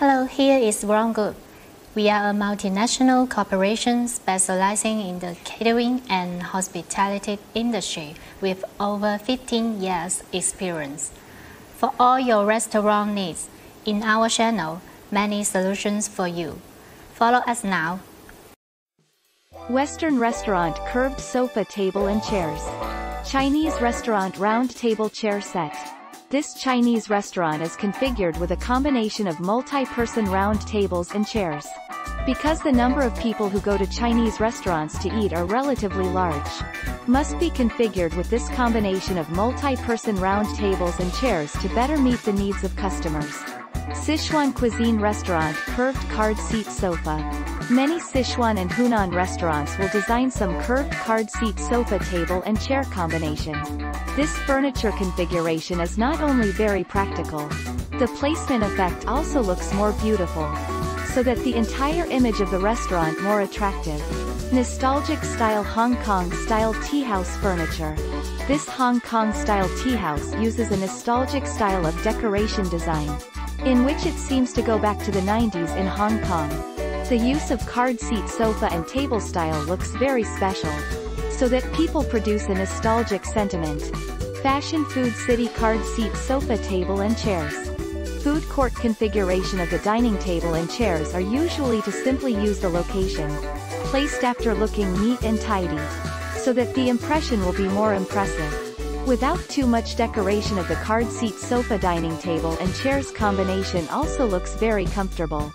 Hello, here is Ron Group. We are a multinational corporation specializing in the catering and hospitality industry with over 15 years experience. For all your restaurant needs, in our channel, many solutions for you. Follow us now. Western restaurant curved sofa table and chairs. Chinese restaurant round table chair set. This Chinese restaurant is configured with a combination of multi-person round tables and chairs. Because the number of people who go to Chinese restaurants to eat are relatively large, must be configured with this combination of multi-person round tables and chairs to better meet the needs of customers. Sichuan cuisine restaurant curved card seat sofa. Many Sichuan and Hunan restaurants will design some curved card seat sofa table and chair combination. This furniture configuration is not only very practical, the placement effect also looks more beautiful, so that the entire image of the restaurant more attractive. Nostalgic style Hong Kong style tea house furniture. This Hong Kong style tea house uses a nostalgic style of decoration design, in which it seems to go back to the 90s in Hong Kong. The use of card seat sofa and table style looks very special, so that people produce a nostalgic sentiment. Fashion food city card seat sofa table and chairs. Food court configuration of the dining table and chairs are usually to simply use the location, placed after looking neat and tidy, so that the impression will be more impressive, without too much decoration of the card seat sofa dining table and chairs combination also looks very comfortable.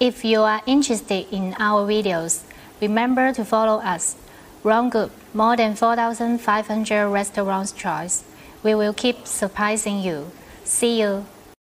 If you are interested in our videos, remember to follow us. Ron Group, more than 4,500 restaurants choice. We will keep surprising you. See you.